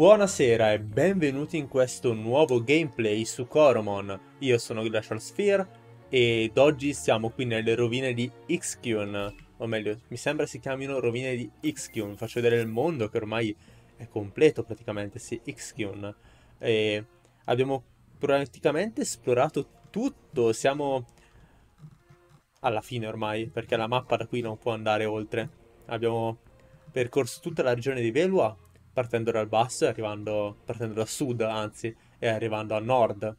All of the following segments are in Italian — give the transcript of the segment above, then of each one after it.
Buonasera e benvenuti in questo nuovo gameplay su Coromon. Io sono Glacial Sphere ed oggi siamo qui nelle rovine di Ixqun. O meglio, mi sembra si chiamino rovine di Ixqun. Faccio vedere il mondo che ormai è completo praticamente, sì, Ixqun. E abbiamo praticamente esplorato tutto, siamo alla fine ormai, perché la mappa da qui non può andare oltre. Abbiamo percorso tutta la regione di Velua, partendo dal basso e partendo da sud, anzi, e arrivando a nord.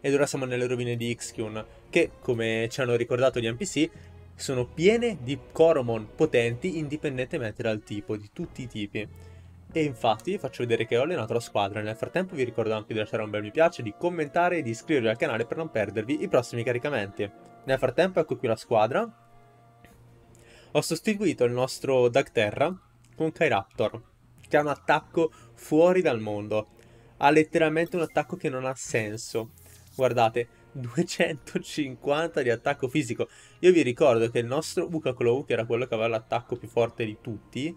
Ed ora siamo nelle rovine di Ixqun, che, come ci hanno ricordato gli NPC, sono piene di Coromon potenti indipendentemente dal tipo, di tutti i tipi. E infatti faccio vedere che ho allenato la squadra. Nel frattempo vi ricordo anche di lasciare un bel mi piace, di commentare e di iscrivervi al canale per non perdervi i prossimi caricamenti. Nel frattempo ecco qui la squadra. Ho sostituito il nostro Dagterra con Kyraptor, che ha un attacco fuori dal mondo. Ha letteralmente un attacco che non ha senso. Guardate, 250 di attacco fisico. Io vi ricordo che il nostro Ucaclaw, che era quello che aveva l'attacco più forte di tutti,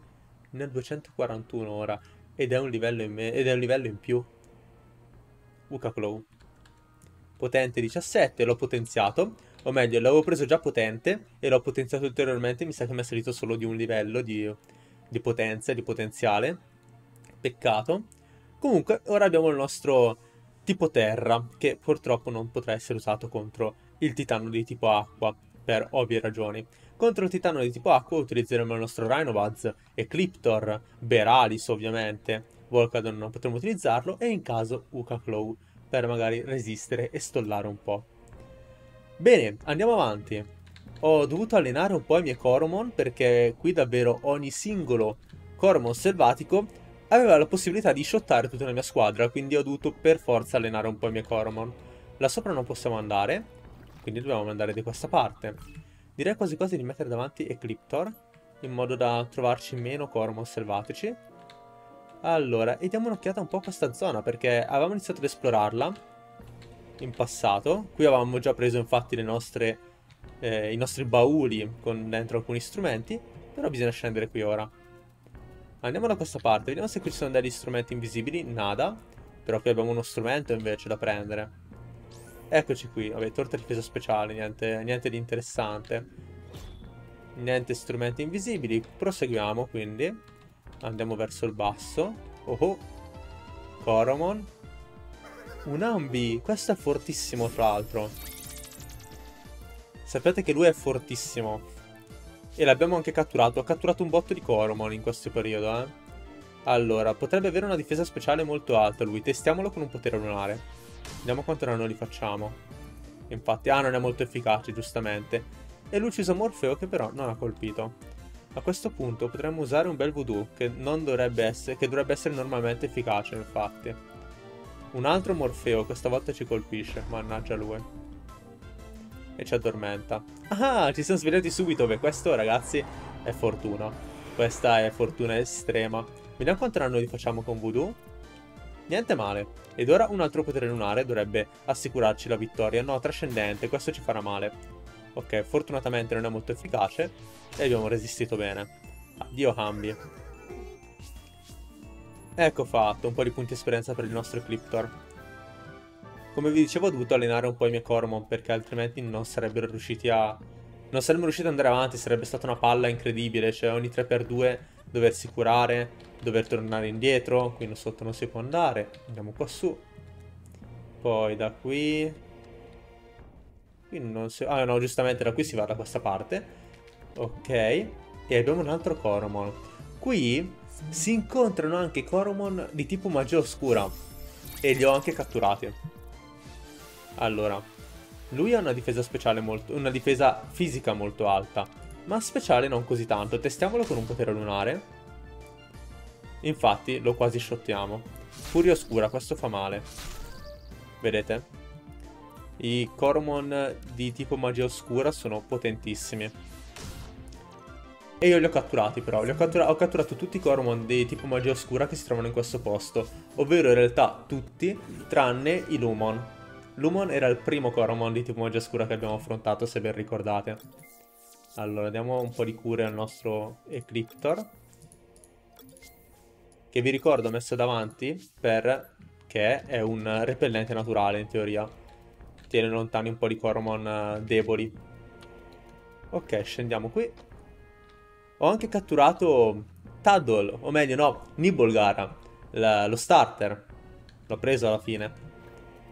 nel 241 ora, ed è un livello in, più. Ucaclaw potente 17, l'ho potenziato, o meglio l'avevo preso già potente e l'ho potenziato ulteriormente. Mi sa che mi è salito solo di un livello di potenza, di potenziale, peccato. Comunque ora abbiamo il nostro tipo terra, che purtroppo non potrà essere usato contro il titano di tipo acqua, per ovvie ragioni. Contro il titano di tipo acqua utilizzeremo il nostro Rhynobuz, Eclyptor, Bearealis ovviamente, Volcadon non potremo utilizzarlo, e in caso Ucaclaw, per magari resistere e stollare un po'. Bene, andiamo avanti. Ho dovuto allenare un po' i miei Coromon, perché qui davvero ogni singolo Coromon selvatico aveva la possibilità di shottare tutta la mia squadra, quindi ho dovuto per forza allenare un po' i miei Coromon. Là sopra non possiamo andare, quindi dobbiamo andare da questa parte. Direi quasi quasi di mettere davanti Eclyptor, in modo da trovarci meno Coromon selvatici. Allora, e diamo un'occhiata un po' a questa zona, perché avevamo iniziato ad esplorarla in passato. Qui avevamo già preso infatti le nostre, i nostri bauli con dentro alcuni strumenti, però bisogna scendere qui ora. Andiamo da questa parte, vediamo se qui ci sono degli strumenti invisibili. Nada. Però qui abbiamo uno strumento invece da prendere. Eccoci qui, vabbè, torta difesa speciale, niente di interessante. Niente strumenti invisibili. Proseguiamo quindi. Andiamo verso il basso. Oh oh. Coromon. Un Hambi. Questo è fortissimo tra l'altro. Sapete che lui è fortissimo. E l'abbiamo anche catturato, ha catturato un botto di Coromon in questo periodo, eh. Allora, potrebbe avere una difesa speciale molto alta lui, testiamolo con un potere lunare. Vediamo quanto danno li facciamo. Infatti, ah, non è molto efficace, giustamente. E lui uccisa Morfeo, che però non ha colpito. A questo punto potremmo usare un bel Voodoo, che non dovrebbe essere, che dovrebbe essere normalmente efficace, infatti. Un altro Morfeo, questa volta ci colpisce, mannaggia lui. E ci addormenta. Ah, ci siamo svegliati subito. Beh, questo ragazzi è fortuna. Questa è fortuna estrema. Vediamo quanto danno li facciamo con Voodoo. Niente male. Ed ora un altro potere lunare dovrebbe assicurarci la vittoria. No, trascendente, questo ci farà male. Ok, fortunatamente non è molto efficace e abbiamo resistito bene. Addio Hambi. Ecco fatto, un po' di punti esperienza per il nostro Eclyptor. Come vi dicevo, ho dovuto allenare un po' i miei Coromon, perché altrimenti non saremmo riusciti ad andare avanti, sarebbe stata una palla incredibile, cioè ogni 3×2 doversi curare, dover tornare indietro, qui sotto non si può andare, andiamo qua su. Poi da qui... qui non si... ah no, giustamente da qui si va da questa parte. Ok, e abbiamo un altro Coromon. Qui si incontrano anche Coromon di tipo magia oscura, e li ho anche catturati. Allora, lui ha una difesa speciale molto, una difesa fisica molto alta, ma speciale non così tanto. Testiamolo con un potere lunare. Infatti lo quasi shottiamo. Furia oscura, questo fa male. Vedete? I Coromon di tipo magia oscura sono potentissimi. E io li ho catturati però, ho catturato tutti i Coromon di tipo magia oscura che si trovano in questo posto. Ovvero in realtà tutti, tranne i Lumon. Lumon era il primo Coromon di tipo magia oscura che abbiamo affrontato, se ben ricordate. Allora, diamo un po' di cure al nostro Eclyptor. che vi ricordo ho messo davanti perché è un repellente naturale in teoria. Tiene lontani un po' di Coromon deboli. Ok, scendiamo qui. Ho anche catturato Taddle, o meglio no, Nibolgara, lo starter. L'ho preso alla fine.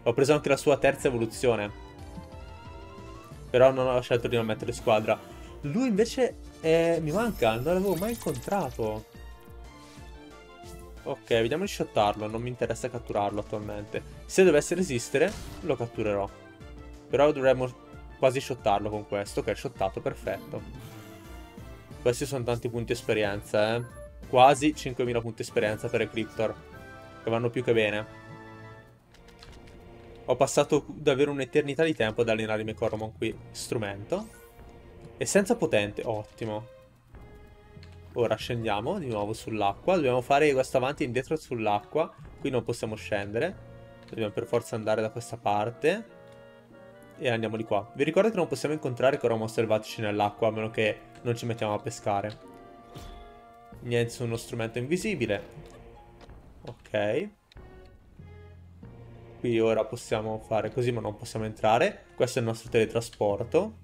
Ho preso anche la sua terza evoluzione. Però non ho scelto di non mettere squadra. Lui invece mi manca, non l'avevo mai incontrato. Ok, vediamo di shottarlo, non mi interessa catturarlo attualmente. Se dovesse resistere, lo catturerò. Però dovremmo quasi shottarlo con questo, che è shottato, perfetto. Questi sono tanti punti esperienza, eh. Quasi 5.000 punti esperienza per Eclyptor, che vanno più che bene. Ho passato davvero un'eternità di tempo ad allenare i miei Coromon qui. Strumento. E senza potente, ottimo. Ora scendiamo di nuovo sull'acqua. Dobbiamo fare questo avanti e indietro sull'acqua. Qui non possiamo scendere. Dobbiamo per forza andare da questa parte. E andiamo di qua. Vi ricordo che non possiamo incontrare Coromon selvatici nell'acqua, a meno che non ci mettiamo a pescare. Niente su uno strumento invisibile. Ok. Qui ora possiamo fare così, ma non possiamo entrare. Questo è il nostro teletrasporto.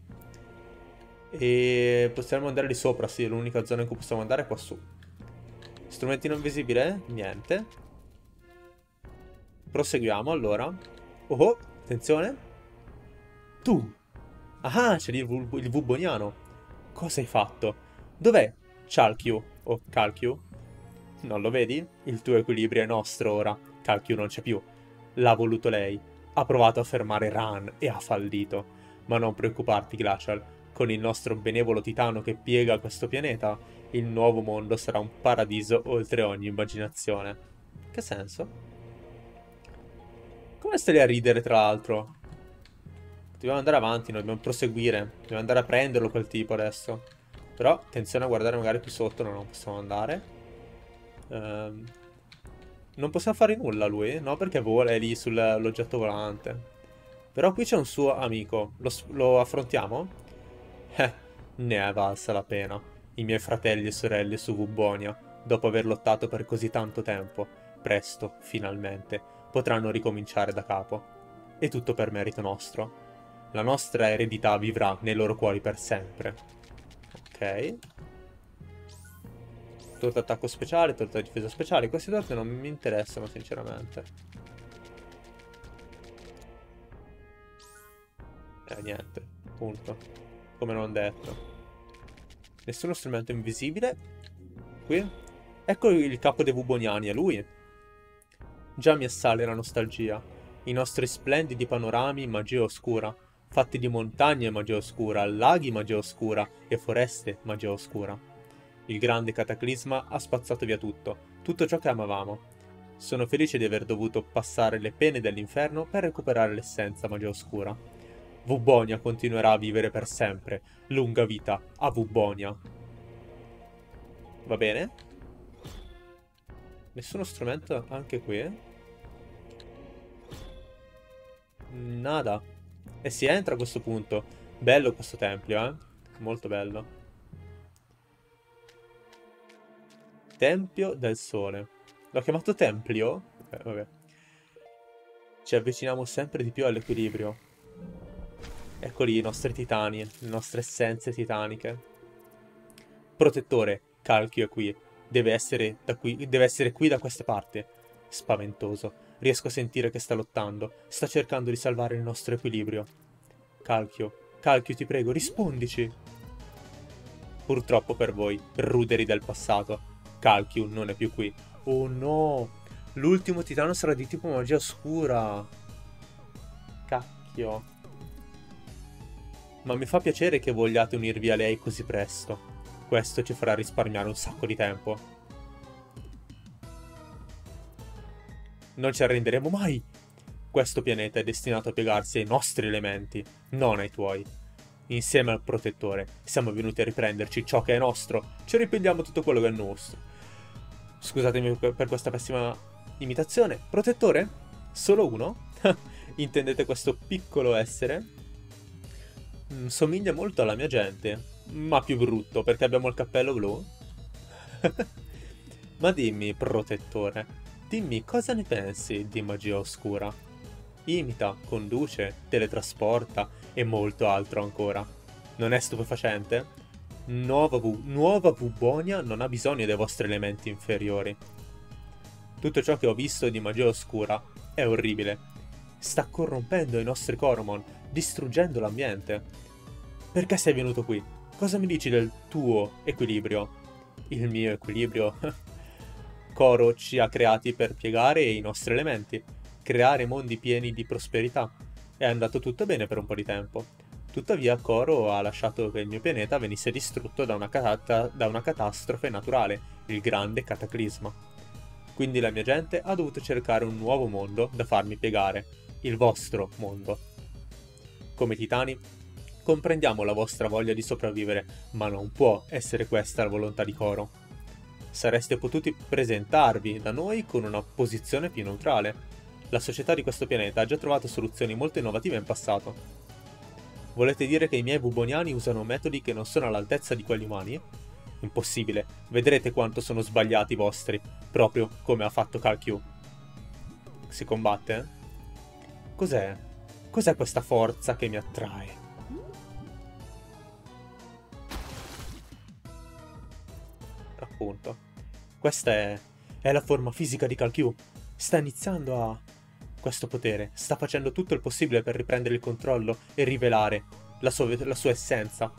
E possiamo andare lì sopra, sì, l'unica zona in cui possiamo andare è qua su. Strumenti non visibile? Niente. Proseguiamo allora. Oh oh, attenzione. Tu! Ah, c'è lì il Vuboniano. Cosa hai fatto? Dov'è? Chalchiu. O Chalchiu? Non lo vedi? Il tuo equilibrio è nostro ora. Chalchiu non c'è più. L'ha voluto lei. Ha provato a fermare Ran e ha fallito. Ma non preoccuparti, Glacial. Con il nostro benevolo titano che piega questo pianeta, il nuovo mondo sarà un paradiso oltre ogni immaginazione. Che senso? Come stai a ridere, tra l'altro? Dobbiamo andare avanti, noi dobbiamo proseguire. Dobbiamo andare a prenderlo quel tipo adesso. Però, attenzione a guardare magari più sotto, no, non possiamo andare. Non possiamo fare nulla lui, no? Perché vola, è lì sull'oggetto volante. Però qui c'è un suo amico. Lo affrontiamo? Ne è valsa la pena. I miei fratelli e sorelle su Vubonia, dopo aver lottato per così tanto tempo, presto, finalmente, potranno ricominciare da capo. E tutto per merito nostro. La nostra eredità vivrà nei loro cuori per sempre. Ok. Torta attacco speciale, torta difesa speciale. Queste torte non mi interessano sinceramente. Niente, punto. Come non detto. Nessuno strumento invisibile. Qui. Ecco il capo dei Vuboniani, è lui. Già mi assale la nostalgia. I nostri splendidi panorami in magia oscura, fatti di montagne magia oscura, laghi magia oscura e foreste magia oscura. Il grande cataclisma ha spazzato via tutto ciò che amavamo. Sono felice di aver dovuto passare le pene dell'inferno per recuperare l'essenza magia oscura. Vubonia continuerà a vivere per sempre. Lunga vita a Vubonia. Va bene? Nessuno strumento anche qui? Nada. E si entra a questo punto. Bello questo tempio, eh? Molto bello. Tempio del Sole. L'ho chiamato Templio? Vabbè. Ci avviciniamo sempre di più all'equilibrio. Eccoli i nostri titani, le nostre essenze titaniche. Protettore, Chalchiu è qui. Deve essere qui da queste parti. Spaventoso. Riesco a sentire che sta lottando. Sta cercando di salvare il nostro equilibrio. Chalchiu, ti prego, rispondici. Purtroppo per voi, ruderi del passato. Chalchiu non è più qui. Oh no! L'ultimo titano sarà di tipo magia oscura. Cacchio. Ma mi fa piacere che vogliate unirvi a lei così presto. Questo ci farà risparmiare un sacco di tempo. Non ci arrenderemo mai. Questo pianeta è destinato a piegarsi ai nostri elementi, non ai tuoi. Insieme al protettore siamo venuti a riprenderci ciò che è nostro. Ci riprendiamo tutto quello che è nostro. Scusatemi per questa pessima imitazione. Protettore? Solo uno? Intendete questo piccolo essere? Somiglia molto alla mia gente, ma più brutto perché abbiamo il cappello blu. Ma dimmi, protettore, dimmi cosa ne pensi di magia oscura? Imita, conduce, teletrasporta e molto altro ancora. Non è stupefacente? Nuova Vubonia non ha bisogno dei vostri elementi inferiori. Tutto ciò che ho visto di magia oscura è orribile. Sta corrompendo i nostri Coromon, distruggendo l'ambiente. Perché sei venuto qui? Cosa mi dici del tuo equilibrio? Il mio equilibrio? Coro ci ha creati per piegare i nostri elementi, creare mondi pieni di prosperità. È andato tutto bene per un po' di tempo. Tuttavia Coro ha lasciato che il mio pianeta venisse distrutto da una catastrofe naturale, il grande cataclisma. Quindi la mia gente ha dovuto cercare un nuovo mondo da farmi piegare, il vostro mondo. Come titani, comprendiamo la vostra voglia di sopravvivere, ma non può essere questa la volontà di Coro. Sareste potuti presentarvi da noi con una posizione più neutrale. La società di questo pianeta ha già trovato soluzioni molto innovative in passato. Volete dire che i miei Vuboniani usano metodi che non sono all'altezza di quelli umani? Impossibile, vedrete quanto sono sbagliati i vostri, proprio come ha fatto Chalchiu. Si combatte? Cos'è? Cos'è questa forza che mi attrae? Appunto. Questa è la forma fisica di Chalchiu. Sta iniziando a... questo potere. Sta facendo tutto il possibile per riprendere il controllo e rivelare la sua essenza.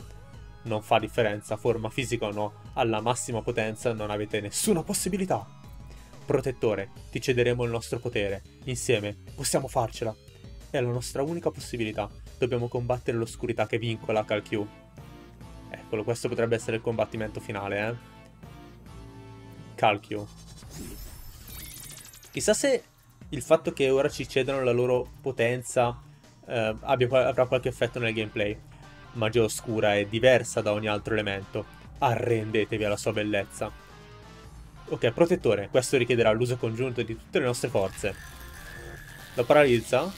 Non fa differenza, forma fisica o no. Alla massima potenza non avete nessuna possibilità. Protettore, ti cederemo il nostro potere. Insieme possiamo farcela. È la nostra unica possibilità. Dobbiamo combattere l'oscurità che vincola Chalchiu. Eccolo, questo potrebbe essere il combattimento finale, eh. Chalchiu. Chissà se il fatto che ora ci cedano la loro potenza avrà qualche effetto nel gameplay. Magia oscura è diversa da ogni altro elemento. Arrendetevi alla sua bellezza. Ok, protettore. Questo richiederà l'uso congiunto di tutte le nostre forze. Lo paralizza?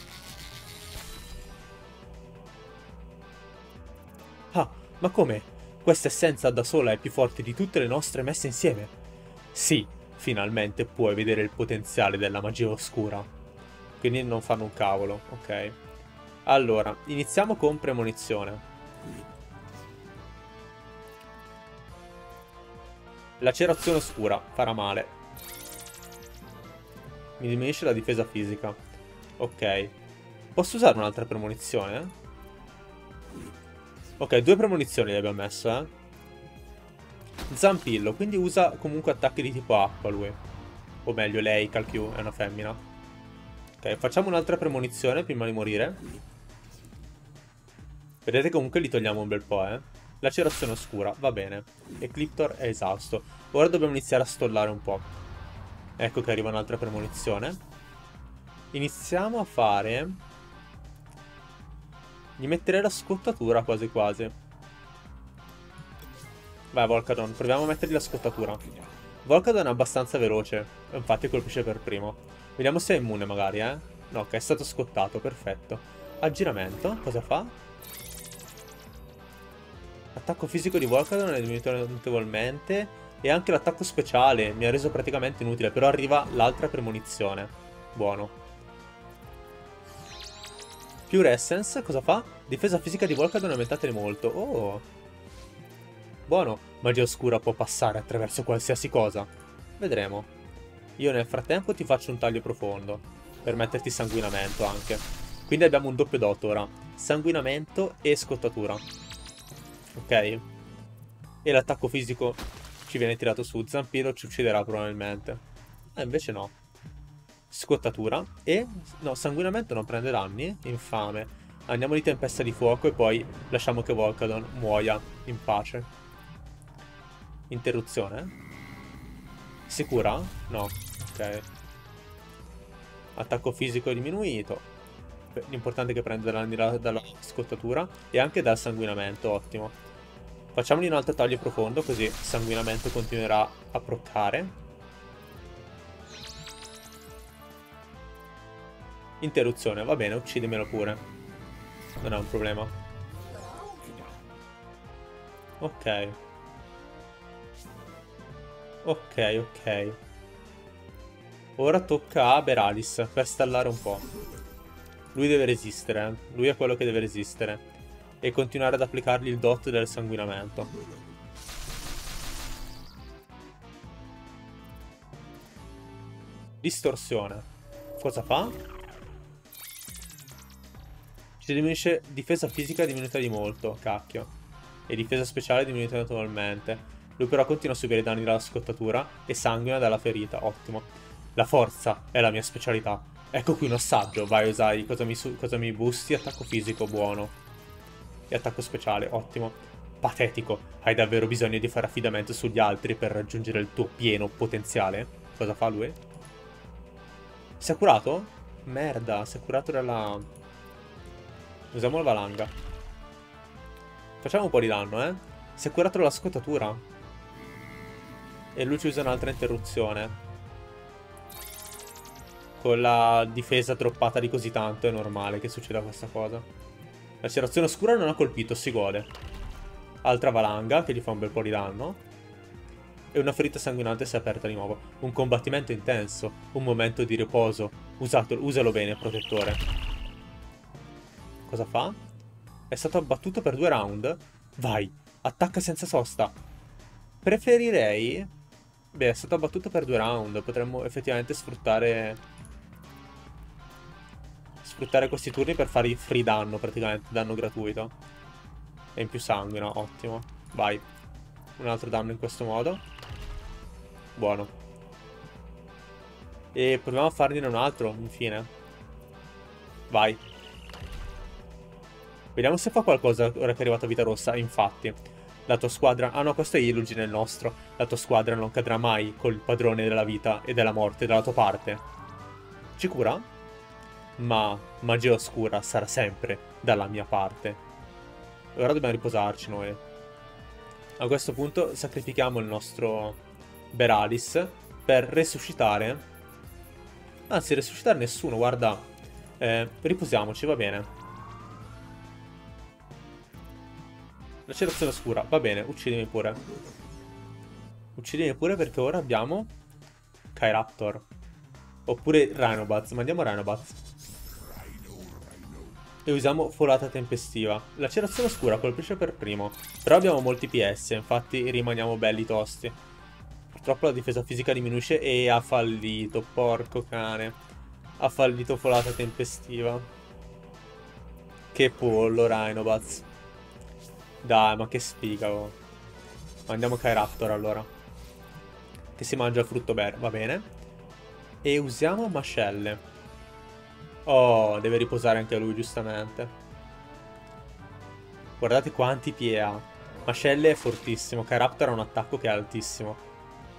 Ah, ma come? Questa essenza da sola è più forte di tutte le nostre messe insieme. Sì, finalmente puoi vedere il potenziale della magia oscura. Quindi non fanno un cavolo, ok? Allora, iniziamo con Premonizione. Lacerazione oscura, farà male. Mi diminuisce la difesa fisica. Ok. Posso usare un'altra premonizione? Ok, 2 premonizioni le abbiamo messo, eh? Zampillo, quindi usa comunque attacchi di tipo acqua lui. O meglio lei, Chalchiu, è una femmina. Ok, facciamo un'altra premonizione prima di morire. Vedete comunque li togliamo un bel po', eh. Lacerazione oscura, va bene. Eclyptor è esausto. Ora dobbiamo iniziare a stollare un po'. Ecco che arriva un'altra premonizione. Iniziamo a fare... gli metterei la scottatura quasi quasi. Vai Volcadon, proviamo a mettergli la scottatura. Volcadon è abbastanza veloce, infatti colpisce per primo. Vediamo se è immune magari, eh. No, che è stato scottato, perfetto. Aggiramento, cosa fa? L'attacco fisico di Volcadon è diminuito notevolmente. E anche l'attacco speciale mi ha reso praticamente inutile. Però arriva l'altra premonizione. Buono. Pure Essence, cosa fa? Difesa fisica di Volcadon aumentate di molto. Oh... buono, magia oscura può passare attraverso qualsiasi cosa. Vedremo. Io nel frattempo ti faccio un taglio profondo, per metterti sanguinamento anche. Quindi abbiamo un doppio dot ora. Sanguinamento e scottatura. Ok. E l'attacco fisico ci viene tirato su. Zampiro ci ucciderà probabilmente. Invece no. Scottatura e... no, sanguinamento non prende danni. Infame. Andiamo di tempesta di fuoco e poi lasciamo che Volcadon muoia in pace. Interruzione? Sicura? No. Ok. Attacco fisico diminuito. L'importante è che prenda danni dalla scottatura e anche dal sanguinamento, ottimo. Facciamogli un altro taglio profondo così il sanguinamento continuerà a proccare. Interruzione, va bene, uccidimelo pure. Non è un problema. Ok. Ok, ok. Ora tocca a Bearealis per stallare un po'. Lui deve resistere. Lui è quello che deve resistere. E continuare ad applicargli il dot del sanguinamento. Distorsione. Cosa fa? Ci diminuisce difesa fisica diminuita di molto. Cacchio. E difesa speciale diminuita naturalmente. Lui però continua a subire i danni dalla scottatura e sanguina dalla ferita. Ottimo. La forza è la mia specialità. Ecco qui un assaggio. Vai, Osai. Cosa mi busti? Attacco fisico, buono. E attacco speciale, ottimo. Patetico. Hai davvero bisogno di fare affidamento sugli altri per raggiungere il tuo pieno potenziale? Cosa fa lui? Si è curato? Merda, si è curato dalla... Usiamo la valanga. Facciamo un po' di danno, eh. Si è curato dalla scottatura. E lui ci usa un'altra interruzione. Con la difesa droppata di così tanto è normale che succeda questa cosa. Lacerazione oscura non ha colpito, si gode. Altra valanga che gli fa un bel po' di danno. E una ferita sanguinante si è aperta di nuovo. Un combattimento intenso, un momento di riposo. Usalo bene, protettore. Cosa fa? È stato abbattuto per 2 round. Vai, attacca senza sosta. Preferirei... Beh, è stato abbattuto per 2 round. Potremmo effettivamente sfruttare questi turni per fare free danno, praticamente. Danno gratuito. E in più sanguina, ottimo. Vai. Un altro danno in questo modo. Buono. E proviamo a farne un altro, infine. Vai. Vediamo se fa qualcosa ora che è arrivata vita rossa. Infatti... La tua squadra... Ah no, questo è Illugi nel nostro. La tua squadra non cadrà mai col padrone della vita e della morte dalla tua parte. Ci cura? Ma magia oscura sarà sempre dalla mia parte. Ora dobbiamo riposarci noi. A questo punto sacrifichiamo il nostro Bearealis per resuscitare. Anzi, resuscitare nessuno, guarda. Riposiamoci, va bene. Lacerazione oscura, va bene, uccidimi pure. Uccidimi pure perché ora abbiamo Kyraptor. Oppure Rhynobuz, mandiamo Rhynobuz. E usiamo folata tempestiva. Lacerazione oscura colpisce per primo. Però abbiamo molti PS, infatti rimaniamo belli tosti. Purtroppo la difesa fisica diminuisce e ha fallito, porco cane. Ha fallito folata tempestiva. Che pollo Rhynobuz. Dai, ma che sfiga, oh. Mandiamo Kyraptor, allora. Che si mangia il frutto verde, va bene. E usiamo Mascelle. Oh, deve riposare anche lui, giustamente. Guardate quanti pie ha. Mascelle è fortissimo. Kyraptor ha un attacco che è altissimo.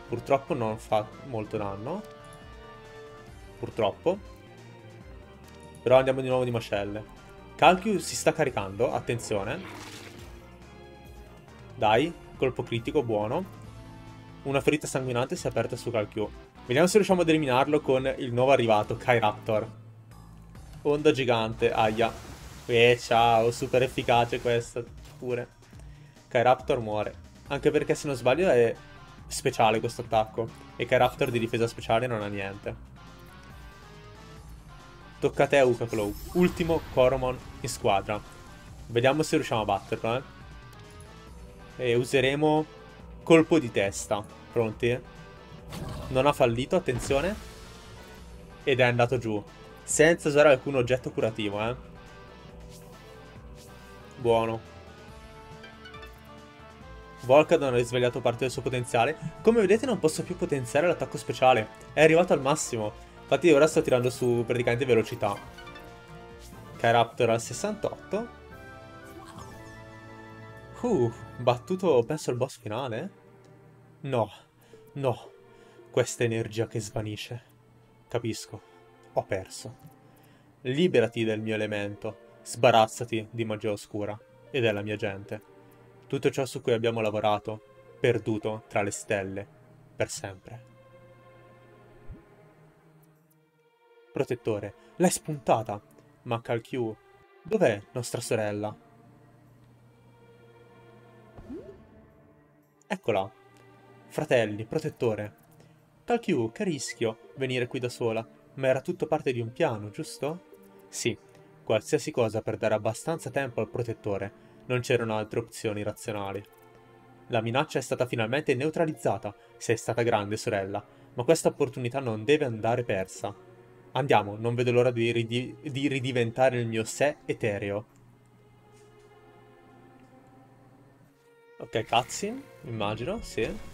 Purtroppo non fa molto danno. Purtroppo. Però andiamo di nuovo di Mascelle. Chalchiu si sta caricando, attenzione. Dai, colpo critico, buono. Una ferita sanguinante si è aperta su Chalchiu. Vediamo se riusciamo ad eliminarlo con il nuovo arrivato, Kyraptor. Onda gigante, aia. Ciao, super efficace questa pure. Kyraptor muore. Anche perché se non sbaglio è speciale questo attacco. E Kyraptor di difesa speciale non ha niente. Tocca a te, Ucaclaw. Ultimo Coromon in squadra. Vediamo se riusciamo a batterlo, eh. E useremo colpo di testa. Pronti? Non ha fallito, attenzione. Ed è andato giù. Senza usare alcun oggetto curativo, eh. Buono. Volcadon ha risvegliato parte del suo potenziale. Come vedete non posso più potenziare l'attacco speciale. È arrivato al massimo. Infatti ora sto tirando su praticamente velocità. Kyraptor al 68. Battuto penso il boss finale? No, no. Questa energia che svanisce. Capisco, ho perso. Liberati del mio elemento. Sbarazzati di magia oscura e della mia gente. Tutto ciò su cui abbiamo lavorato, perduto tra le stelle, per sempre. Protettore, l'hai spuntata. Ma Chalchiu, dov'è nostra sorella? Eccola. Fratelli, protettore. Chalchiu, che rischio venire qui da sola, ma era tutto parte di un piano, giusto? Sì, qualsiasi cosa per dare abbastanza tempo al protettore, non c'erano altre opzioni razionali. La minaccia è stata finalmente neutralizzata, sei stata grande sorella, ma questa opportunità non deve andare persa. Andiamo, non vedo l'ora di ridiventare il mio sé etereo. Ok, cazzi, immagino, sì.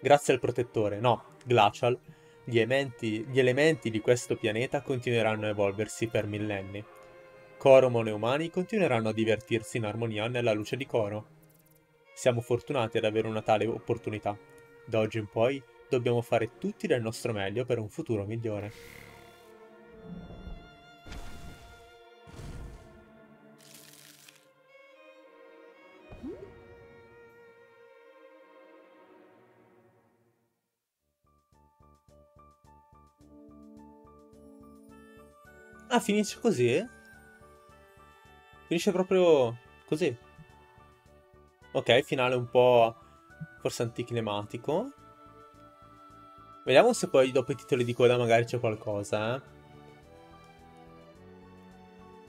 Grazie al protettore, no, Glacial, gli elementi di questo pianeta continueranno a evolversi per millenni. Coromon e umani continueranno a divertirsi in armonia nella luce di Coro. Siamo fortunati ad avere una tale opportunità. Da oggi in poi dobbiamo fare tutti del nostro meglio per un futuro migliore. Ah, finisce così? Finisce proprio così. Ok, finale un po' forse anticlimatico. Vediamo se poi dopo i titoli di coda magari c'è qualcosa, eh.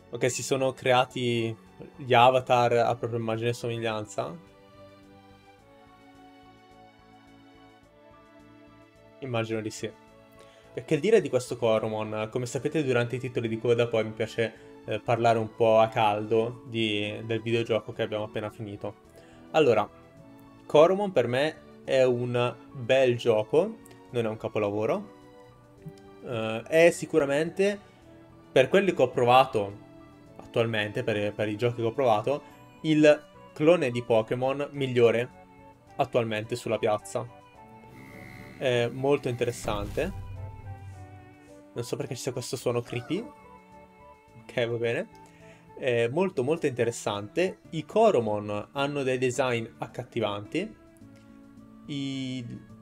Ok, si sono creati gli avatar a propria immagine e somiglianza. Immagino di sì. Che dire di questo Coromon? Come sapete, durante i titoli di coda poi mi piace parlare un po' a caldo del videogioco che abbiamo appena finito. Allora, Coromon per me è un bel gioco, non è un capolavoro. È sicuramente, per quelli che ho provato attualmente, per i giochi che ho provato, il clone di Pokémon migliore attualmente sulla piazza. È molto interessante. Non so perché ci sia questo suono creepy. Ok, va bene. È molto molto interessante. I Coromon hanno dei design accattivanti.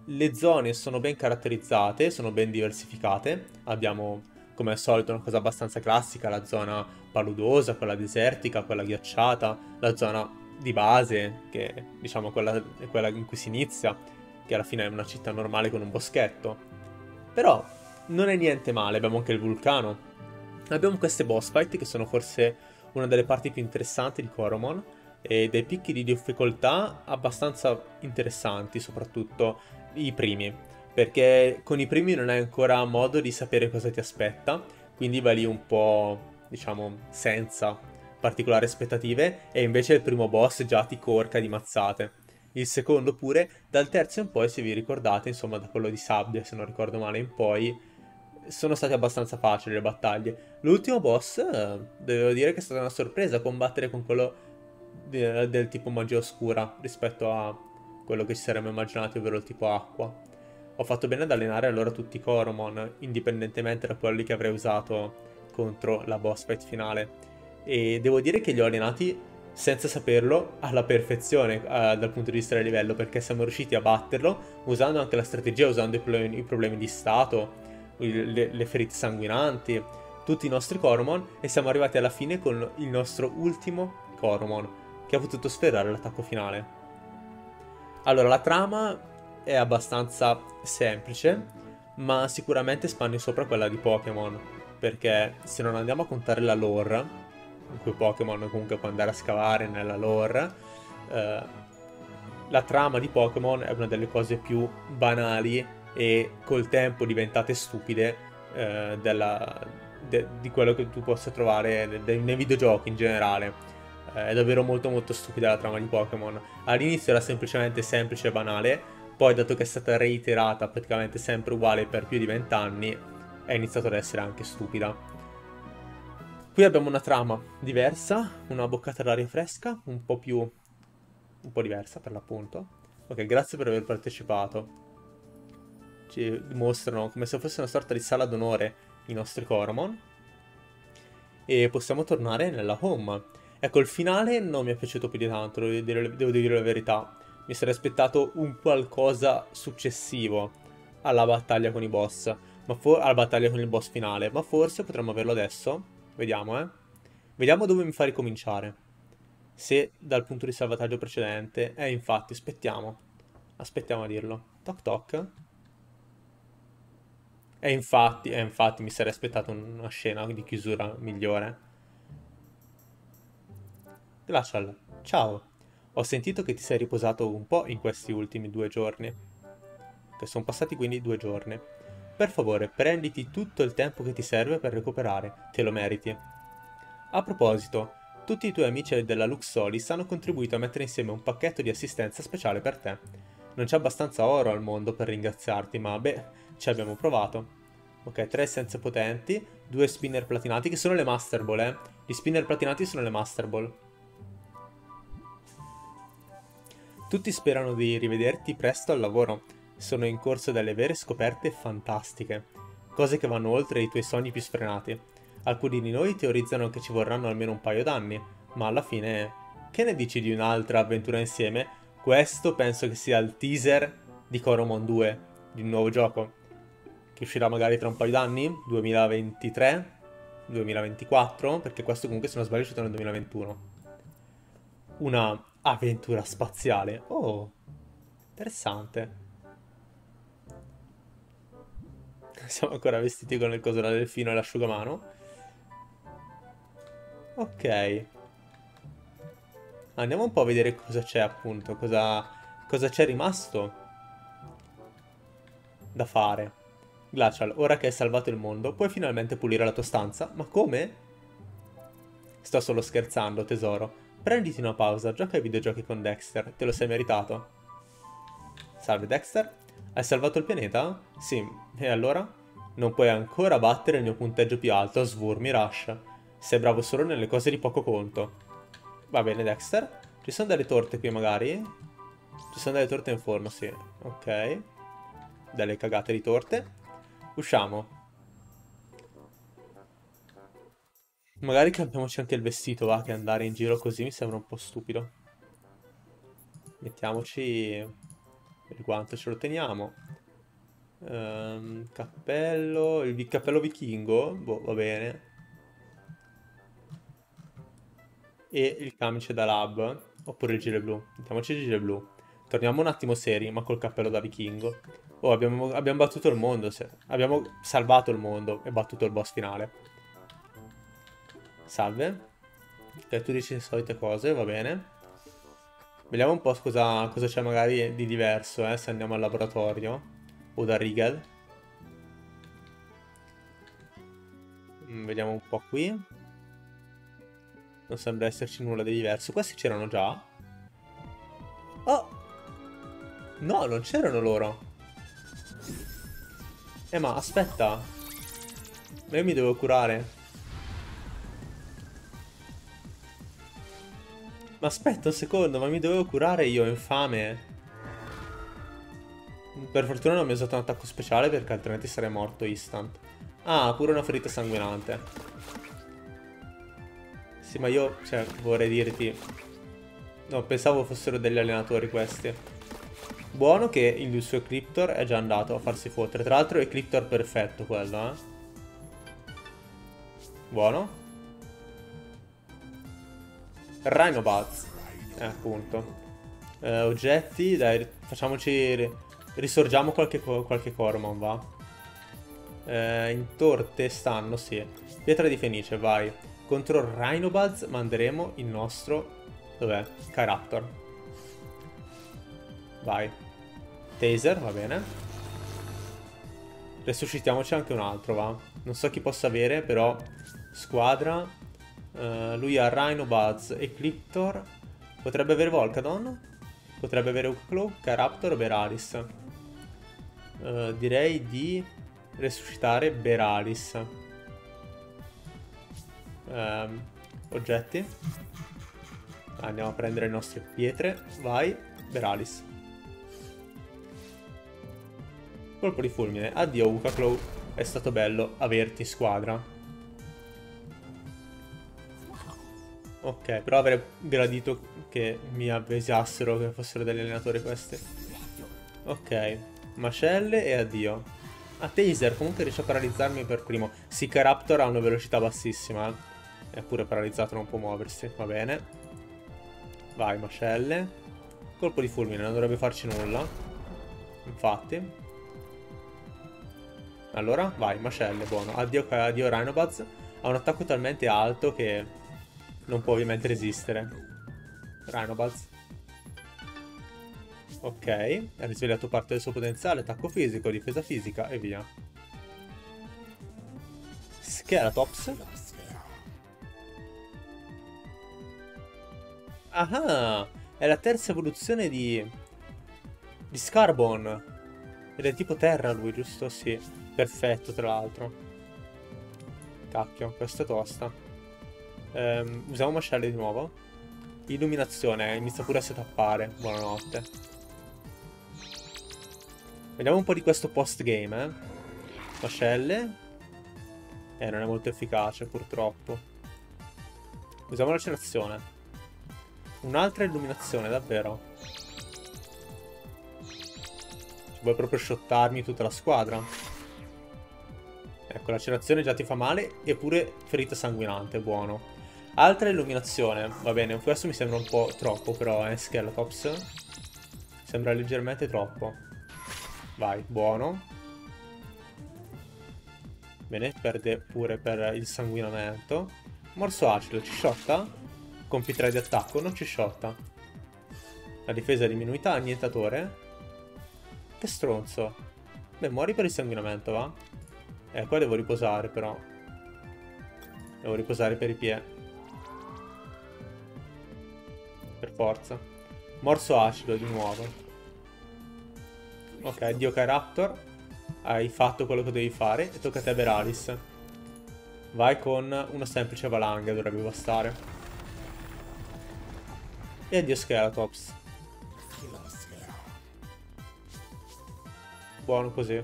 Le zone sono ben caratterizzate, sono ben diversificate. Abbiamo, come al solito, una cosa abbastanza classica. La zona paludosa, quella desertica, quella ghiacciata. La zona di base, che è, diciamo, quella in cui si inizia, che alla fine è una città normale con un boschetto. Però non è niente male, abbiamo anche il vulcano. Abbiamo queste boss fight che sono forse una delle parti più interessanti di Coromon e dei picchi di difficoltà abbastanza interessanti, soprattutto i primi, perché con i primi non hai ancora modo di sapere cosa ti aspetta, quindi vai lì un po', diciamo, senza particolari aspettative e invece il primo boss già ti corca di mazzate. Il secondo pure, dal terzo in poi, se vi ricordate, insomma da quello di sabbia se non ricordo male in poi, sono state abbastanza facili le battaglie. L'ultimo boss, devo dire che è stata una sorpresa combattere con quello del tipo magia oscura rispetto a quello che ci saremmo immaginati, ovvero il tipo acqua. Ho fatto bene ad allenare allora tutti i Coromon, indipendentemente da quelli che avrei usato contro la boss fight finale. E devo dire che li ho allenati, senza saperlo, alla perfezione dal punto di vista del livello, perché siamo riusciti a batterlo usando anche la strategia, usando i problemi di stato, le ferite sanguinanti, tutti i nostri Coromon, e siamo arrivati alla fine con il nostro ultimo Coromon che ha potuto sferrare l'attacco finale. Allora, la trama è abbastanza semplice, ma sicuramente spanni sopra quella di Pokémon, perché se non andiamo a contare la lore, in cui Pokémon comunque può andare a scavare nella lore, la trama di Pokémon è una delle cose più banali e col tempo diventate stupide di quello che tu possa trovare nei videogiochi in generale. È davvero molto molto stupida la trama di Pokémon. All'inizio era semplicemente semplice e banale, poi dato che è stata reiterata praticamente sempre uguale per più di 20 anni, è iniziato ad essere anche stupida. Qui abbiamo una trama diversa, una boccata d'aria fresca, un po' diversa per l'appunto. Ok, grazie per aver partecipato. Ci mostrano come se fosse una sorta di sala d'onore i nostri Coromon. E possiamo tornare nella home. Ecco, il finale non mi è piaciuto più di tanto, devo dire la verità. Mi sarei aspettato un qualcosa successivo alla battaglia con i boss, alla battaglia con il boss finale, ma forse potremmo averlo adesso. Vediamo, eh. Vediamo dove mi fa ricominciare. se dal punto di salvataggio precedente. Infatti, aspettiamo. Aspettiamo a dirlo. Toc toc. Infatti mi sarei aspettato una scena di chiusura migliore. Glacial, ciao. Ho sentito che ti sei riposato un po' in questi ultimi 2 giorni. Che sono passati quindi 2 giorni. Per favore, prenditi tutto il tempo che ti serve per recuperare. Te lo meriti. A proposito, tutti i tuoi amici della Luxolis hanno contribuito a mettere insieme un pacchetto di assistenza speciale per te. Non c'è abbastanza oro al mondo per ringraziarti, ma beh... ci abbiamo provato. Ok, 3 essenze potenti, 2 spinner platinati, che sono le Master Ball, eh. Gli spinner platinati sono le Master Ball. Tutti sperano di rivederti presto al lavoro. Sono in corso delle vere scoperte fantastiche. Cose che vanno oltre i tuoi sogni più sfrenati. Alcuni di noi teorizzano che ci vorranno almeno un paio d'anni, ma alla fine... che ne dici di un'altra avventura insieme? Questo penso che sia il teaser di Coromon 2, di un nuovo gioco. Che uscirà magari tra un paio d'anni, 2023, 2024, perché questo comunque se non sbaglio è uscito nel 2021. Una avventura spaziale, oh, interessante. Siamo ancora vestiti con il coso da delfino e l'asciugamano. Ok. Andiamo un po' a vedere cosa c'è appunto, cosa c'è rimasto da fare. Glacial, ora che hai salvato il mondo, puoi finalmente pulire la tua stanza. Ma come? Sto solo scherzando, tesoro. Prenditi una pausa, gioca ai videogiochi con Dexter. Te lo sei meritato. Salve, Dexter. Hai salvato il pianeta? Sì. E allora? Non puoi ancora battere il mio punteggio più alto, Svurmi Rush. Sei bravo solo nelle cose di poco conto. Va bene, Dexter. Ci sono delle torte qui, magari? Ci sono delle torte in forno, sì. Ok. Delle cagate di torte. Usciamo. Magari cambiamoci anche il vestito, va, che andare in giro così mi sembra un po' stupido. Mettiamoci per quanto ce lo teniamo. Cappello, il cappello vichingo, boh, va bene. E il camice da lab, oppure il gilet blu. Mettiamoci il gilet blu. Torniamo un attimo seri, ma col cappello da vichingo. Oh, abbiamo battuto il mondo. Abbiamo salvato il mondo e battuto il boss finale. Salve. Ok, tu dici le solite cose, va bene. Vediamo un po' cosa c'è magari di diverso, se andiamo al laboratorio. O da Regal. Vediamo un po' qui. Non sembra esserci nulla di diverso. Questi c'erano già. Oh! No, non c'erano loro. Ma aspetta. Ma io mi devo curare. Ma aspetta un secondo, ma mi dovevo curare io, infame. Per fortuna non mi ho usato un attacco speciale, perché altrimenti sarei morto instant. Ah, pure una ferita sanguinante. Sì, ma io, vorrei dirti... no, pensavo fossero degli allenatori questi. Buono che il suo Eclyptor è già andato a farsi fottere. Tra l'altro è Eclyptor perfetto quello, eh. Buono. Rhynobuz. Appunto. Oggetti, dai, facciamoci... risorgiamo qualche Coromon, va. In torte stanno, sì. Pietra di Fenice, vai. Contro Rhynobuz manderemo il nostro... dov'è? Kyraptor. Vai. Taser, va bene. Resuscitiamoci anche un altro, va. Non so chi possa avere, però... Squadra. Lui ha Rhynobuz, Eclyptor. Potrebbe avere Volcadon. Potrebbe avere Ucaclaw, Kyraptor o Bearealis. Direi di resuscitare Bearealis. Oggetti. Andiamo a prendere le nostre pietre. Vai, Bearealis. Colpo di fulmine. Addio Ucaclaw. È stato bello averti in squadra. Ok, però avrei gradito che mi avvisassero che fossero degli allenatori questi. Ok. Mascelle e addio. A Taser comunque riesce a paralizzarmi per primo. Sì, Kyraptor ha una velocità bassissima. È pure paralizzato, non può muoversi. Va bene. Vai, mascelle. Colpo di fulmine, non dovrebbe farci nulla. Infatti. Allora, vai, mascelle, buono. Addio Rhynobuz. Ha un attacco talmente alto che non può ovviamente resistere. Rhynobuz. Ok, ha risvegliato parte del suo potenziale, attacco fisico, difesa fisica e via. Skeletops. Ah, è la terza evoluzione di Scarbon. Ed è tipo terra lui, giusto? Sì, perfetto tra l'altro. Cacchio, questa è tosta. Usiamo mascelle di nuovo. Illuminazione, inizia pure a setappare. Buonanotte. Vediamo un po' di questo post game, Mascelle. Non è molto efficace, purtroppo. Usiamo lacerazione. Un'altra illuminazione, davvero. Vuoi proprio shottarmi tutta la squadra? Ecco, lacerazione già ti fa male. Eppure ferita sanguinante, buono. Altra illuminazione. Va bene, questo mi sembra un po' troppo però, Skeletops. Sembra leggermente troppo. Vai, buono. Bene, perde pure per il sanguinamento. Morso acido, ci shotta? Con P3 di attacco, non ci shotta. La difesa diminuita, annientatore. Che stronzo. Beh, muori per il sanguinamento, va? Qua devo riposare, però. Devo riposare per i pie. Per forza. Morso acido, di nuovo. Ok, addio Kyraptor. Hai fatto quello che dovevi fare. E tocca a te, Bearealis. Vai con una semplice valanga, dovrebbe bastare. E addio Skeletops. Buono così.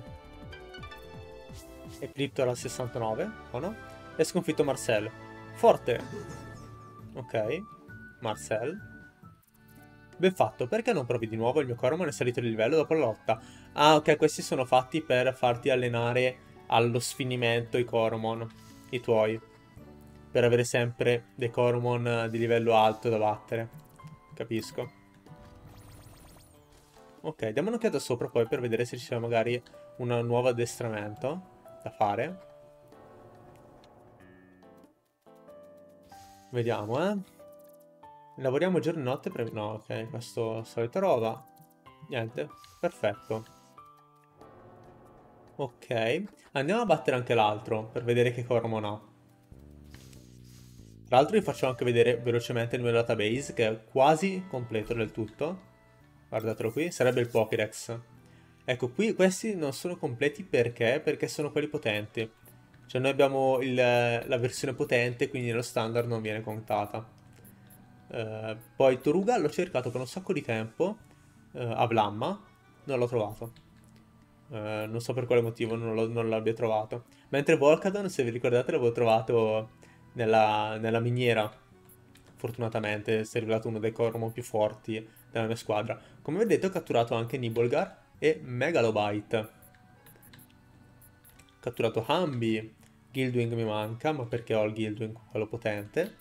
Eclyptor al 69. Buono. E sconfitto Marcel. Forte. Ok. Marcel. Ben fatto. Perché non provi di nuovo? Il mio Coromon è salito di livello dopo la lotta. Ah ok, questi sono fatti per farti allenare allo sfinimento i Coromon. I tuoi. Per avere sempre dei Coromon di livello alto da battere. Capisco. Ok, diamo un'occhiata sopra poi per vedere se ci sia magari un nuovo addestramento da fare. Vediamo, Lavoriamo giorno e notte per... No, ok, questo solita roba. Niente, perfetto. Ok, andiamo a battere anche l'altro per vedere che Coromon ha. Tra l'altro vi faccio anche vedere velocemente il mio database, che è quasi completo del tutto. Guardatelo qui, sarebbe il Pokédex. Ecco, qui questi non sono completi perché? Perché sono quelli potenti. Cioè noi abbiamo la versione potente, quindi lo standard non viene contata. Poi Toruga l'ho cercato per un sacco di tempo, a Vlamma, non l'ho trovato. Non so per quale motivo non l'abbia trovato. Mentre Volcadon, se vi ricordate, l'avevo trovato... Nella miniera. Fortunatamente si è rivelato uno dei Coromon più forti della mia squadra. Come vedete ho catturato anche Nibolgar e Megalobite. Ho catturato Hambi. Guildwing mi manca, ma perché ho il Guildwing, quello potente.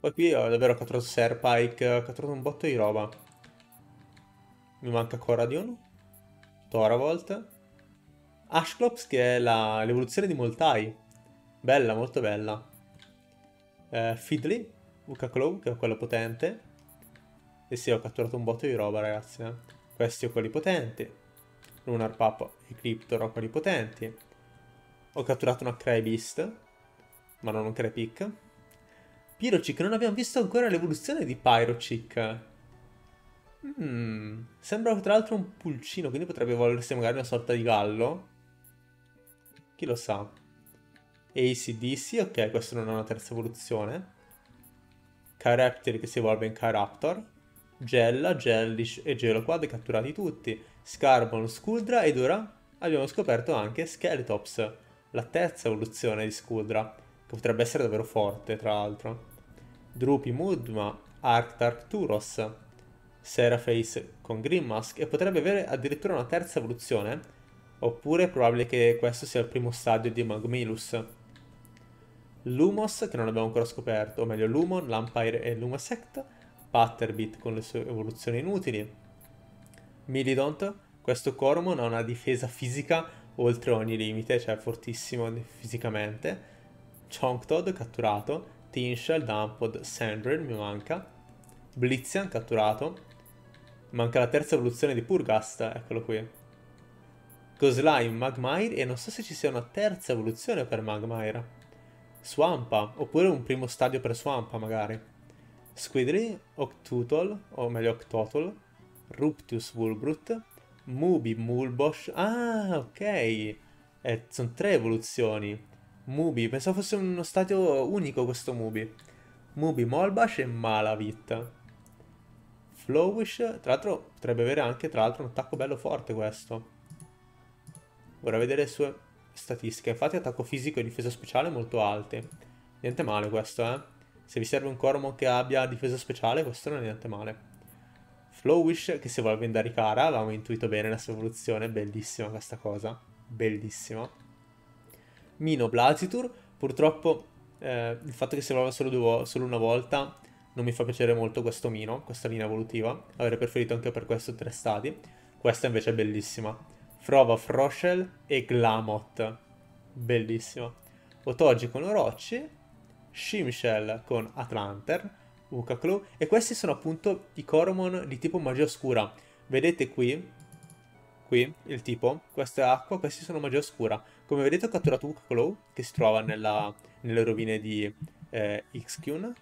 Poi qui ho davvero catturato Serpike, ho catturato un botto di roba. Mi manca Coradion, Toravolt, Ashclops, che è l'evoluzione di Moltai. Bella, molto bella. Fiddly, Ucaclaw, che è quello potente. E sì, ho catturato un botto di roba, ragazzi. Questi ho quelli potenti. Lunar Pup e Eclyptor ho quelli potenti. Ho catturato una Cray Beast, ma non un Cray-Pick. Pyrochic, non abbiamo visto ancora l'evoluzione di Pyrochic. Sembra tra l'altro un pulcino, quindi potrebbe evolversi magari una sorta di gallo. Chi lo sa. ACDC, ok, questo non è una terza evoluzione. Kyraptor che si evolve in Kyraptor. Gella, Gellish e Geloquad catturati tutti. Scarbon, Scudra ed ora abbiamo scoperto anche Skeletops, la terza evoluzione di Scudra, che potrebbe essere davvero forte tra l'altro. Drupi Mudma, Arctarcturos, Seraface con Grimmask e potrebbe avere addirittura una terza evoluzione. Oppure è probabile che questo sia il primo stadio di Magmilus. Lumos, che non abbiamo ancora scoperto, o meglio Lumon, Lampire e Lumasect. Butterbeat con le sue evoluzioni inutili. Milidont, questo Coromon ha una difesa fisica oltre ogni limite, cioè è fortissimo fisicamente. Chonktod, catturato. Tinshell, Dumpod, Sandrill, mi manca. Blitzian, catturato. Manca la terza evoluzione di Purgast, eccolo qui. Goslime, Magmire, e non so se ci sia una terza evoluzione per Magmire. Swampa, oppure un primo stadio per Swampa magari. Squidry, Octutol, o meglio Octotol, Ruptius, Wulbrut, Mubi, Mulbosch, ah ok, sono tre evoluzioni. Mubi, pensavo fosse uno stadio unico questo Mubi. Mubi, Molbash e Malavit. Flowish, tra l'altro potrebbe avere anche un attacco bello forte questo. Vorrei vedere le sue statistiche, infatti attacco fisico e difesa speciale molto alti. Niente male questo, eh. Se vi serve un Coromon che abbia difesa speciale, questo non è niente male. Flowish che si vuole vendare cara, avevamo intuito bene la sua evoluzione, bellissima questa cosa, bellissima. Mino, Blasitur, purtroppo il fatto che si evolva solo una volta non mi fa piacere molto questo Mino, questa linea evolutiva, avrei preferito anche per questo tre stadi, questa invece è bellissima. Frova, Froshel e Glamoth, bellissima. Otogi con Orochi, Shimshell con Atlantern, Ucaclaw, e questi sono appunto i Coromon di tipo magia oscura. Vedete qui il tipo, questa è acqua, questi sono magia oscura. Come vedete ho catturato Ucaclaw, che si trova nelle rovine di Ixqun.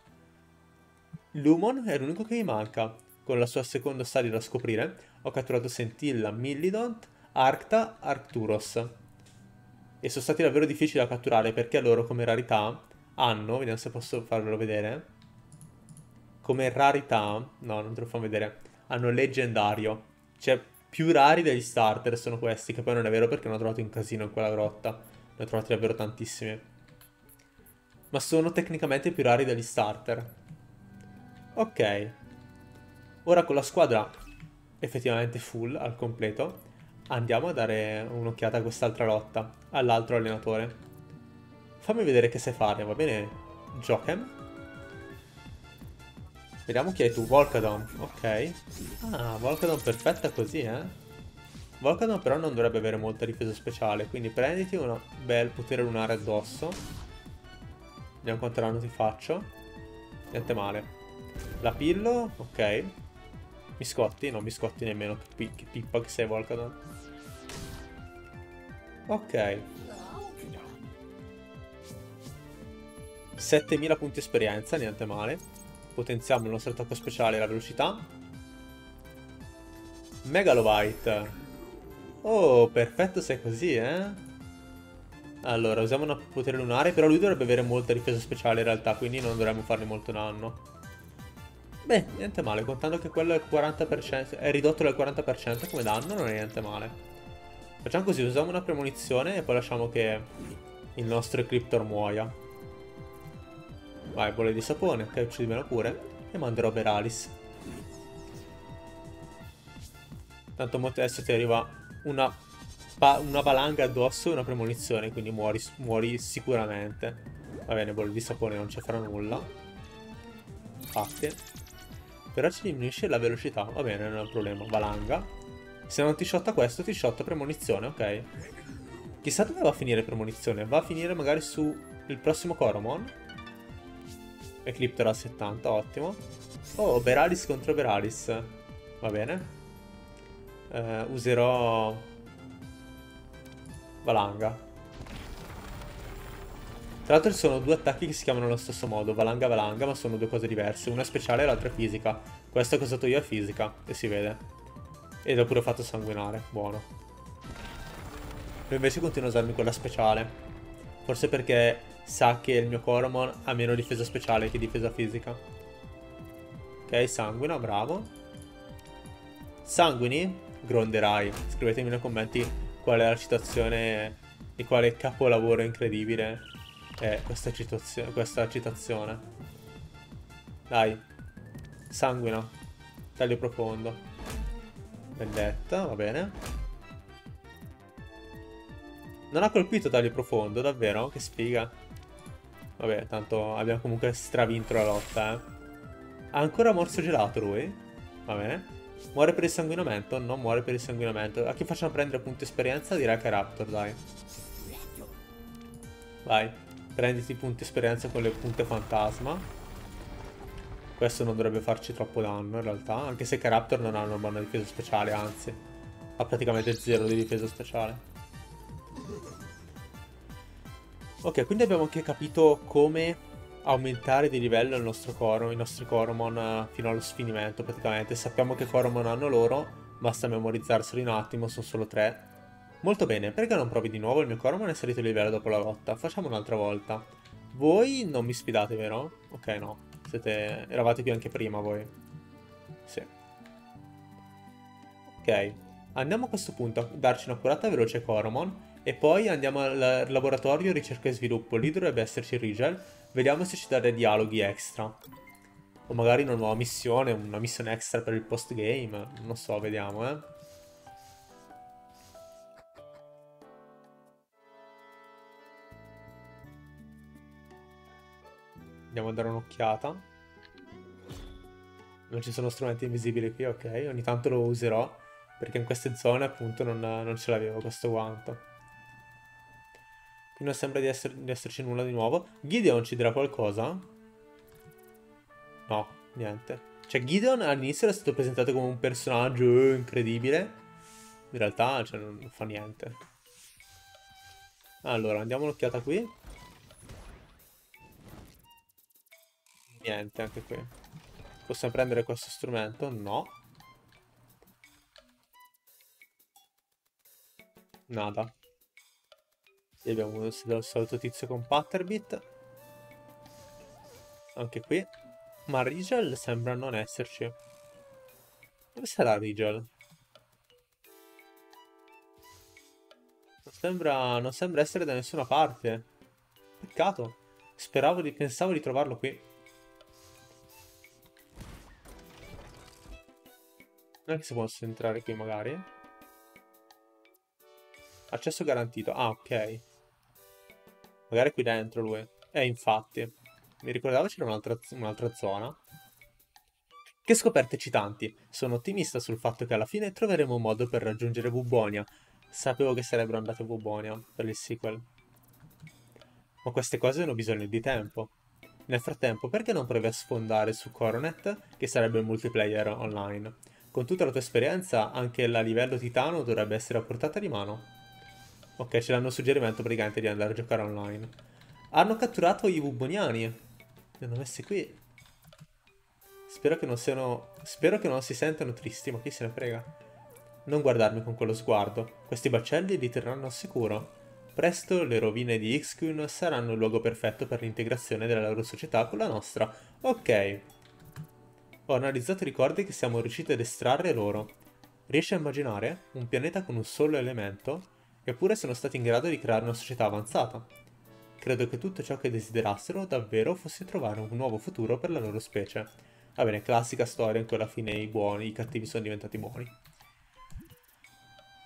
Lumon è l'unico che mi manca, con la sua seconda stadio da scoprire. Ho catturato Sentilla, Millidont, Arcta, Arcturos. E sono stati davvero difficili da catturare perché loro come rarità hanno, vediamo se posso farvelo vedere. Come rarità, no non te lo fanno vedere, hanno leggendario. Cioè più rari degli starter sono questi, che poi non è vero perché ne ho trovati un casino in quella grotta. Ne ho trovati davvero tantissimi. Ma sono tecnicamente più rari degli starter. Ok. Ora con la squadra effettivamente full al completo, andiamo a dare un'occhiata a quest'altra lotta, all'altro allenatore. Fammi vedere che sai fare, va bene? Jokem. Vediamo chi hai tu, Volcadon, ok. Ah, Volcadon perfetta così, eh. Volcadon però non dovrebbe avere molta difesa speciale, quindi prenditi un bel potere lunare addosso. Vediamo quanto danno ti faccio. Niente male. La pillo, ok. Biscotti? No, biscotti nemmeno, che pippa che sei Volcadon. Ok. 7000 punti esperienza, niente male. Potenziamo il nostro attacco speciale e la velocità. Megalobite. Oh, perfetto se è così, eh. Allora, usiamo un potere lunare, però lui dovrebbe avere molta difesa speciale in realtà, quindi non dovremmo farne molto danno. Beh, niente male, contando che quello è, 40%, è ridotto del 40% come danno, non è niente male. Facciamo così, usiamo una premonizione e poi lasciamo che il nostro Eclyptor muoia. Vai, bolle di sapone, ok, uccidi meno pure. E manderò Bearealis. Tanto adesso ti arriva una valanga addosso e una premonizione, quindi muori sicuramente. Va bene, bolle di sapone non ci farà nulla. Fatte. Però ci diminuisce la velocità. Va bene, non è un problema. Valanga. Se non ti shotta questo, ti shotta premonizione, ok. Chissà dove va a finire premonizione. Va a finire magari su il prossimo Coromon. Eclyptor a 70, ottimo. Oh, Bearealis contro Bearealis. Va bene. Userò Valanga. Tra l'altro ci sono due attacchi che si chiamano allo stesso modo, Valanga Valanga, ma sono due cose diverse. Una è speciale e l'altra è fisica. Questa che ho usato io è fisica, e si vede. Ed ho pure fatto sanguinare, buono. Io invece continuo a usarmi quella speciale. Forse perché sa che il mio Coromon ha meno difesa speciale che difesa fisica. Ok, sanguina, bravo. Sanguini? Gronderai. Scrivetemi nei commenti qual è la citazione di quale capolavoro incredibile. Questa citazione. Dai. Sanguina. Taglio profondo. Vendetta, va bene. Non ha colpito taglio profondo, davvero? Che sfiga. Vabbè, tanto abbiamo comunque stravinto la lotta, eh. Ha ancora morso gelato lui. Va bene. Muore per il sanguinamento? Non muore per il sanguinamento. A chi facciamo prendere punti esperienza? Direi che Raptor, dai. Vai. Prenditi punti esperienza con le punte fantasma. Questo non dovrebbe farci troppo danno in realtà. Anche se Kyraptor non ha una buona difesa speciale, anzi, ha praticamente zero di difesa speciale. Ok, quindi abbiamo anche capito come aumentare di livello il nostro Coromon, i nostri Coromon fino allo sfinimento praticamente. Sappiamo che Coromon hanno loro, basta memorizzarseli un attimo, sono solo 3. Molto bene, perché non provi di nuovo? Il mio Coromon è salito di livello dopo la lotta, facciamo un'altra volta. Voi non mi sfidate, vero? Ok, no, siete... eravate qui anche prima voi. Sì. Ok, andiamo a questo punto a darci una curata veloce Coromon. E poi andiamo al laboratorio ricerca e sviluppo, lì dovrebbe esserci Rigel. Vediamo se ci dà dei dialoghi extra. O magari una nuova missione, una missione extra per il post game. Non so, vediamo Andiamo a dare un'occhiata. Non ci sono strumenti invisibili qui, ok. Ogni tanto lo userò, perché in queste zone appunto non ce l'avevo questo guanto. Qui non sembra di esserci nulla di nuovo. Gideon ci dirà qualcosa? No, niente. Cioè Gideon all'inizio era stato presentato come un personaggio incredibile. In realtà cioè, non fa niente. Allora, andiamo un'occhiata qui. Niente, anche qui. Possiamo prendere questo strumento? No. Nada. E abbiamo il solito tizio con Patterbit. Anche qui. Ma Rigel sembra non esserci. Dove sarà Rigel? Non sembra essere da nessuna parte. Peccato. Pensavo di trovarlo qui. Non è che si possa entrare qui magari. Accesso garantito. Ah, ok. Magari qui dentro lui. Infatti. Mi ricordavo c'era un'altra zona. Che scoperte eccitanti. Sono ottimista sul fatto che alla fine troveremo un modo per raggiungere Vubonia. Sapevo che sarebbero andate a Vubonia per il sequel. Ma queste cose hanno bisogno di tempo. Nel frattempo, perché non provi a sfondare su Coronet, che sarebbe il multiplayer online? Con tutta la tua esperienza, anche la livello titano dovrebbe essere a portata di mano. Ok, ce l'hanno suggerimento praticamente di andare a giocare online. Hanno catturato i Vuboniani. Li hanno messi qui. Spero che non si sentano tristi, ma chi se ne frega. Non guardarmi con quello sguardo. Questi baccelli li terranno al sicuro. Presto le rovine di Ixqun saranno il luogo perfetto per l'integrazione della loro società con la nostra. Ok. Ho analizzato i ricordi che siamo riusciti ad estrarre loro. Riesci a immaginare? Un pianeta con un solo elemento? Eppure sono stati in grado di creare una società avanzata. Credo che tutto ciò che desiderassero davvero fosse trovare un nuovo futuro per la loro specie. Va bene, classica storia in cui alla fine i cattivi sono diventati buoni.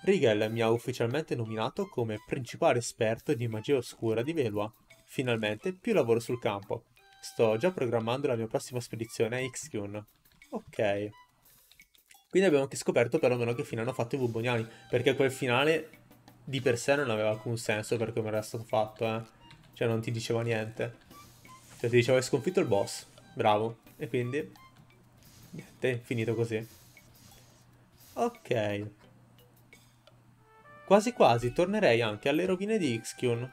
Rigel mi ha ufficialmente nominato come principale esperto di magia oscura di Velua. Finalmente più lavoro sul campo. Sto già programmando la mia prossima spedizione a Ixqun. Ok. Quindi abbiamo anche scoperto perlomeno che fine hanno fatto i Vuboniani, perché quel finale... di per sé non aveva alcun senso per come era stato fatto, Cioè non ti diceva niente. Cioè ti diceva hai sconfitto il boss. Bravo. E quindi... niente, è finito così. Ok. Quasi quasi tornerei anche alle rovine di Ixqun.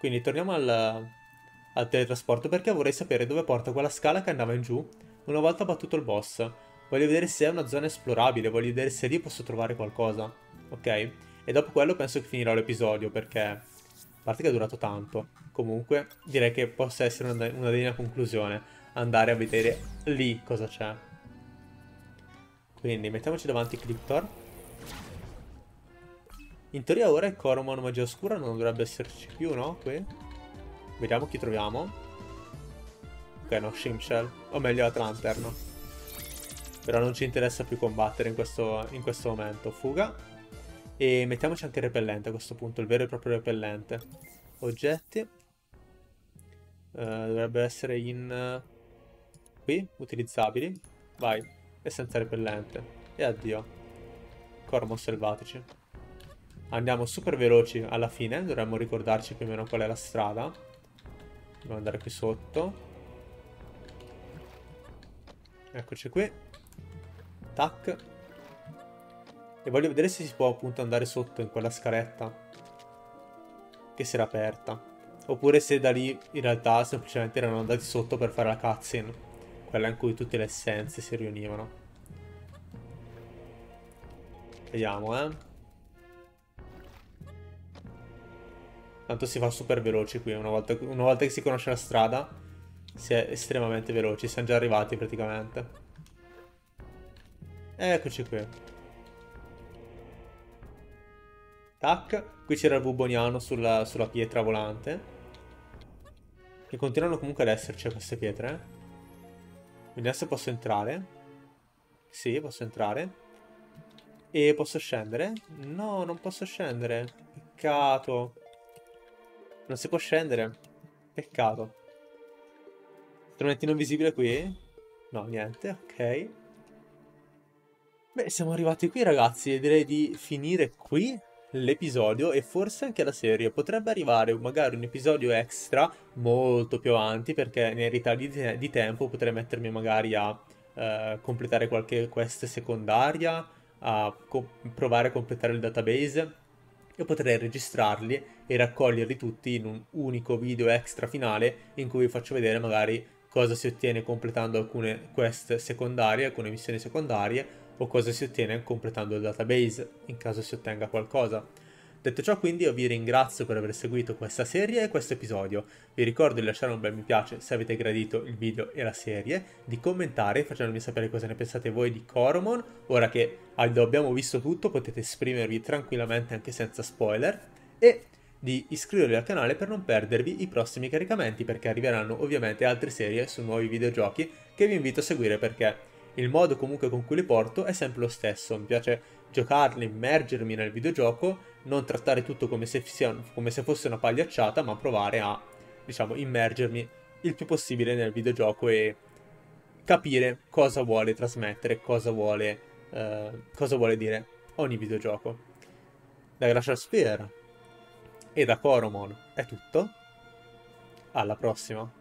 Quindi torniamo al teletrasporto perché vorrei sapere dove porta quella scala che andava in giù una volta battuto il boss. Voglio vedere se è una zona esplorabile, voglio vedere se lì posso trovare qualcosa. Ok. E dopo quello penso che finirò l'episodio perché, a parte che è durato tanto, comunque direi che possa essere una degna conclusione, andare a vedere lì cosa c'è. Quindi mettiamoci davanti Eclyptor. In teoria ora il Coromon magia oscura non dovrebbe esserci più, no? Qui? Vediamo chi troviamo. Ok, no, Shimshell, o meglio la Lantern. Però non ci interessa più combattere in questo momento. Fuga. E mettiamoci anche il repellente a questo punto, il vero e proprio repellente. Oggetti. Dovrebbe essere in... qui, utilizzabili. Vai, e senza repellente. E addio. Coromon selvatici. Andiamo super veloci alla fine, dovremmo ricordarci più o meno qual è la strada. Dobbiamo andare qui sotto. Eccoci qui. Tac. E voglio vedere se si può appunto andare sotto in quella scaletta che si era aperta, oppure se da lì in realtà semplicemente erano andati sotto per fare la cutscene, quella in cui tutte le essenze si riunivano. Vediamo, tanto si fa super veloci qui, una volta che si conosce la strada si è estremamente veloci, siamo già arrivati praticamente. Eccoci qui. Tac, qui c'era il Vuboniano sulla pietra volante. Che continuano comunque ad esserci queste pietre. Quindi adesso posso entrare. Sì, posso entrare. E posso scendere? No, non posso scendere. Peccato. Non si può scendere. Peccato. Tormentino invisibile qui? No, niente, ok. Beh, siamo arrivati qui ragazzi. Direi di finire qui l'episodio e forse anche la serie. Potrebbe arrivare magari un episodio extra molto più avanti, perché nei ritagli di tempo potrei mettermi magari a completare qualche quest secondaria, a provare a completare il database e potrei registrarli e raccoglierli tutti in un unico video extra finale in cui vi faccio vedere magari cosa si ottiene completando alcune quest secondarie, alcune missioni secondarie, o cosa si ottiene completando il database, in caso si ottenga qualcosa. Detto ciò, quindi, io vi ringrazio per aver seguito questa serie e questo episodio. Vi ricordo di lasciare un bel mi piace se avete gradito il video e la serie, di commentare facendomi sapere cosa ne pensate voi di Coromon. Ora che abbiamo visto tutto, potete esprimervi tranquillamente anche senza spoiler, e di iscrivervi al canale per non perdervi i prossimi caricamenti, perché arriveranno ovviamente altre serie su nuovi videogiochi che vi invito a seguire, perché il modo comunque con cui li porto è sempre lo stesso. Mi piace giocarli, immergermi nel videogioco, non trattare tutto come se fosse una pagliacciata, ma provare a, diciamo, immergermi il più possibile nel videogioco e capire cosa vuole trasmettere, cosa vuole dire ogni videogioco. Da Glacial Sphere e da Coromon è tutto. Alla prossima!